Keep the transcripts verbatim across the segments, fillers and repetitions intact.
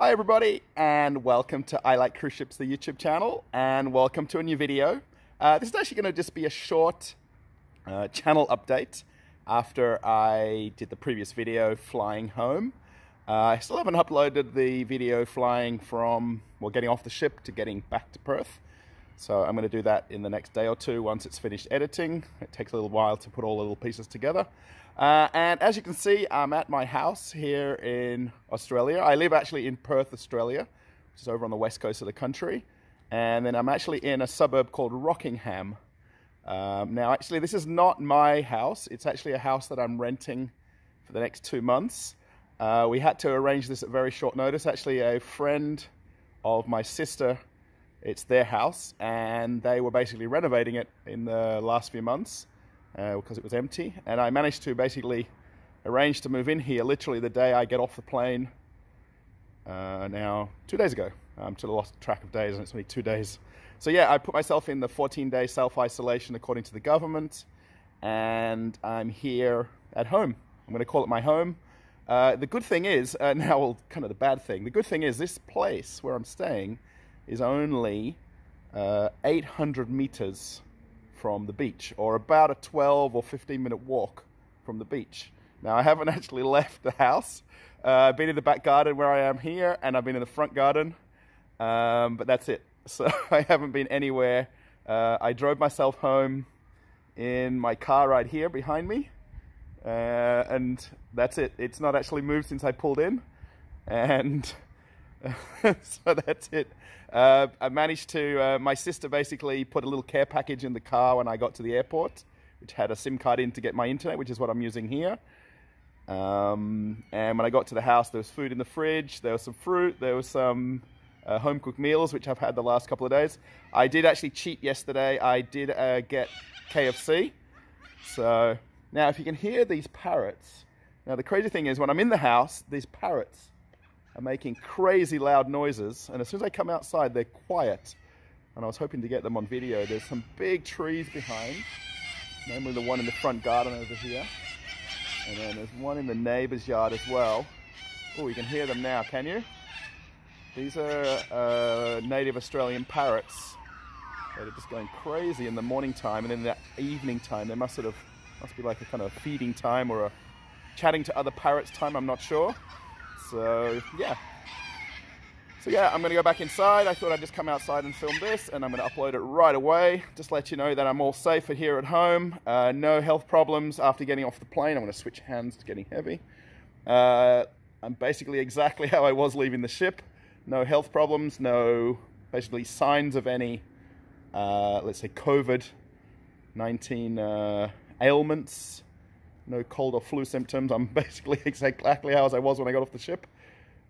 Hi everybody, and welcome to I Like Cruise Ships, the YouTube channel, and welcome to a new video. Uh, this is actually going to just be a short uh, channel update after I did the previous video flying home. Uh, I still haven't uploaded the video flying from, well, getting off the ship to getting back to Perth. So I'm going to do that in the next day or two once it's finished editing. It takes a little while to put all the little pieces together. Uh, and as you can see, I'm at my house here in Australia. I live actually in Perth, Australia, which is over on the west coast of the country. And then I'm actually in a suburb called Rockingham. Um, now, actually, this is not my house. It's actually a house that I'm renting for the next two months. Uh, we had to arrange this at very short notice. Actually, a friend of my sister, it's their house, and they were basically renovating it in the last few months uh, because it was empty. And I managed to basically arrange to move in here literally the day I get off the plane uh, now, two days ago. I'm still lost track of days, and it's only two days. So yeah, I put myself in the fourteen day self-isolation according to the government, and I'm here at home. I'm going to call it my home. Uh, the good thing is, uh, now well, kind of the bad thing, the good thing is this place where I'm staying is only uh, eight hundred meters from the beach, or about a twelve or fifteen minute walk from the beach. Now, I haven't actually left the house. Uh, I've been in the back garden where I am here, and I've been in the front garden, um, but that's it. So I haven't been anywhere. Uh, I drove myself home in my car right here behind me, uh, and that's it. It's not actually moved since I pulled in, and so that's it. Uh, I managed to, uh, my sister basically put a little care package in the car when I got to the airport, which had a SIM card in to get my internet, which is what I'm using here. Um, and when I got to the house, there was food in the fridge, there was some fruit, there was some uh, home-cooked meals, which I've had the last couple of days. I did actually cheat yesterday. I did uh, get K F C. So now if you can hear these parrots. Now the crazy thing is when I'm in the house, these parrots are making crazy loud noises, and as soon as I come outside they're quiet, and I was hoping to get them on video. There's some big trees behind, namely the one in the front garden over here, and then there's one in the neighbor's yard as well. Oh, you can hear them now, can you? These are uh, native Australian parrots. They're just going crazy in the morning time, and in that evening time they must sort of must be like a kind of feeding time or a chatting to other parrots time, I'm not sure. So yeah, so yeah, I'm gonna go back inside. I thought I'd just come outside and film this, and I'm gonna upload it right away. Just let you know that I'm all safe here at home. Uh, no health problems after getting off the plane. I'm gonna switch hands, it's getting heavy. Uh, I'm basically exactly how I was leaving the ship. No health problems, no basically signs of any, uh, let's say COVID nineteen uh, ailments. No cold or flu symptoms. I'm basically exactly how I was when I got off the ship.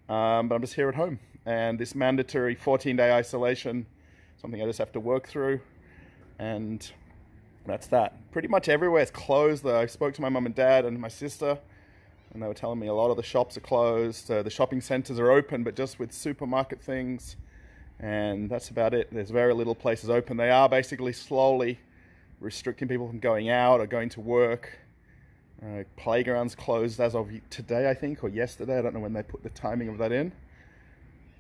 Um, but I'm just here at home. And this mandatory fourteen day isolation, something I just have to work through. And that's that. Pretty much everywhere is closed, though. I spoke to my mum and dad and my sister, and they were telling me a lot of the shops are closed. Uh, the shopping centers are open, but just with supermarket things. And that's about it. There's very little places open. They are basically slowly restricting people from going out or going to work. Uh, playgrounds closed as of today, I think, or yesterday. I don't know when they put the timing of that in.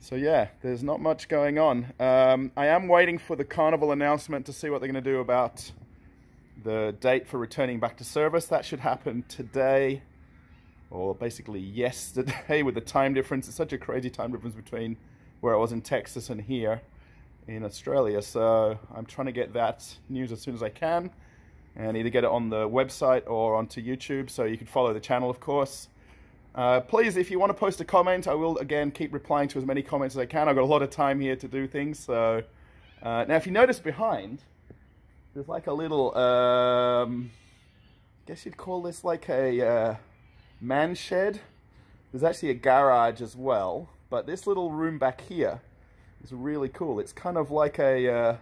So yeah, there's not much going on. Um, I am waiting for the Carnival announcement to see what they're going to do about the date for returning back to service. That should happen today, or basically yesterday with the time difference. It's such a crazy time difference between where I was in Texas and here in Australia. So I'm trying to get that news as soon as I can, and either get it on the website or onto YouTube, so you can follow the channel, of course. Uh, please, if you want to post a comment, I will, again, keep replying to as many comments as I can. I've got a lot of time here to do things, so... Uh, now, if you notice behind, there's like a little, um... I guess you'd call this like a uh, man shed. There's actually a garage as well, but this little room back here is really cool. It's kind of like a... Uh,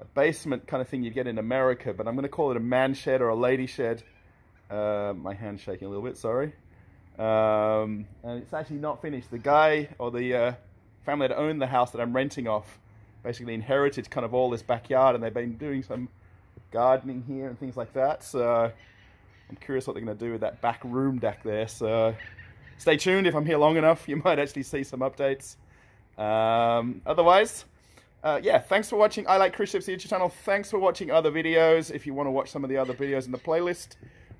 a basement kind of thing you'd get in America, but I'm going to call it a man shed or a lady shed. Uh, my hand's shaking a little bit, sorry. Um, and it's actually not finished. The guy or the uh, family that owned the house that I'm renting off basically inherited kind of all this backyard, and they've been doing some gardening here and things like that. So I'm curious what they're going to do with that back room deck there. So stay tuned. If I'm here long enough, you might actually see some updates. Um, otherwise, uh, yeah, thanks for watching I Like Cruise Ships YouTube channel. Thanks for watching other videos. If you want to watch some of the other videos in the playlist,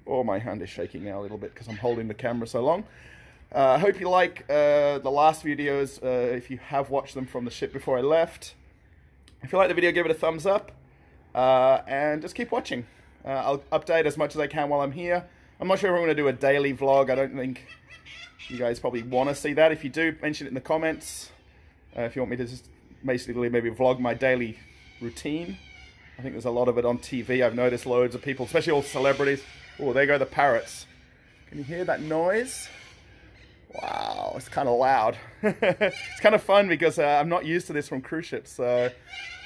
oh, my hand is shaking now a little bit because I'm holding the camera so long. I uh, hope you like uh, the last videos, uh, if you have watched them from the ship before I left. If you like the video, give it a thumbs up, uh, and just keep watching. Uh, I'll update as much as I can while I'm here. I'm not sure if I'm going to do a daily vlog. I don't think you guys probably want to see that. If you do, mention it in the comments. Uh, if you want me to just basically maybe vlog my daily routine. I think there's a lot of it on T V. I've noticed loads of people, especially all celebrities. Oh, there go the parrots. Can you hear that noise? Wow, it's kind of loud. It's kind of fun because uh, I'm not used to this from cruise ships. So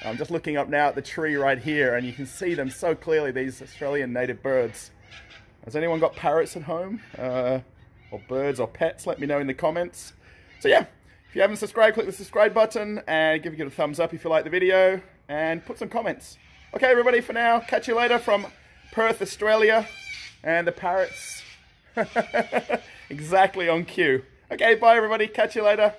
I'm just looking up now at the tree right here, and you can see them so clearly, these Australian native birds. Has anyone got parrots at home? Uh, or birds or pets? Let me know in the comments. So yeah, if you haven't subscribed, click the subscribe button and give it a thumbs up if you like the video and put some comments. Okay, everybody, for now, catch you later from Perth, Australia, and the parrots. Exactly on cue. Okay, bye everybody, catch you later.